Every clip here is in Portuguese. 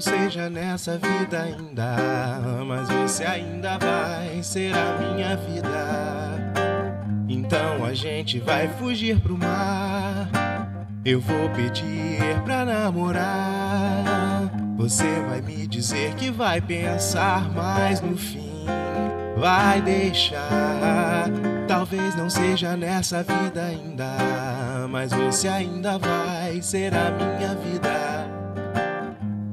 não seja nessa vida ainda, mas você ainda vai ser a minha vida. Então a gente vai fugir pro mar, eu vou pedir pra namorar. Você vai me dizer que vai pensar, mas no fim vai deixar. Talvez não seja nessa vida ainda, mas você ainda vai ser a minha vida.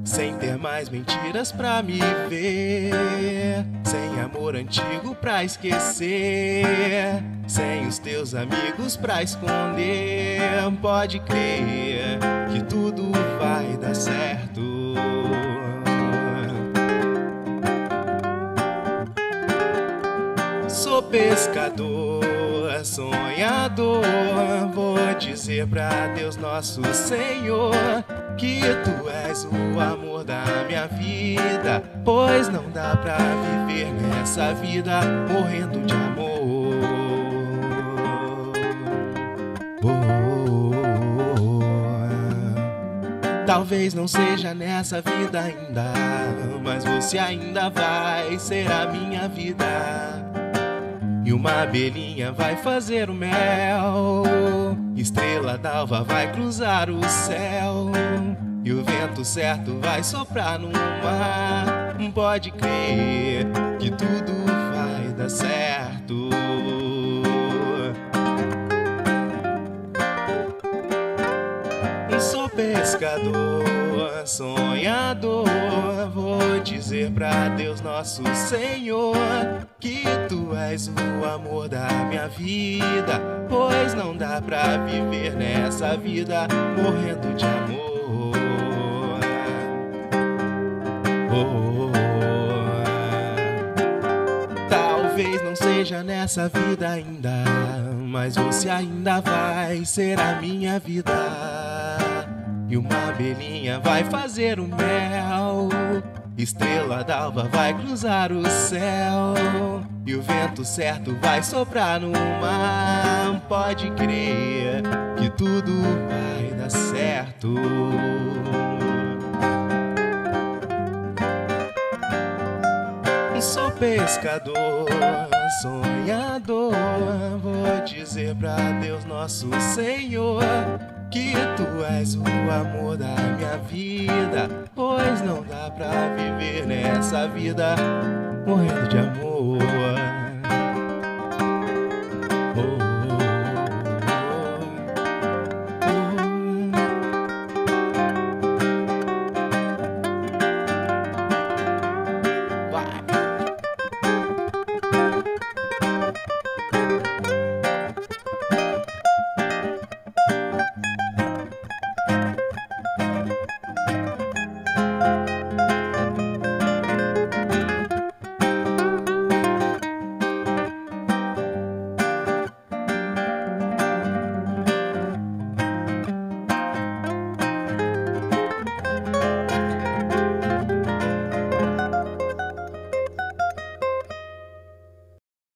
Sem ter mais mentiras pra me ver, sem amor antigo pra esquecer, sem os teus amigos pra esconder. Pode crer que tudo vai dar certo. Sou pescador, sonhador, vou dizer pra Deus nosso Senhor que tu és o amor da minha vida, pois não dá pra viver nessa vida morrendo de amor. Talvez não seja nessa vida ainda, mas você ainda vai ser a minha vida. E uma abelhinha vai fazer o mel, estrela d'alva vai cruzar o céu, e o vento certo vai soprar no mar. Pode crer que tudo vai dar certo. Sou pescador, sonhador, vou dizer pra Deus nosso Senhor que tu és o amor da minha vida, pois não dá pra viver nessa vida morrendo de amor. Talvez não seja nessa vida ainda, mas você ainda vai ser a minha vida. E uma abelhinha vai fazer o mel, estrela d'alva vai cruzar o céu, e o vento certo vai soprar no mar. Pode crer que tudo vai dar certo. Sou pescador, sonhador, vou dizer pra Deus nosso Senhor que tu és o amor da minha vida, pois não dá pra viver nessa vida morrendo de amor.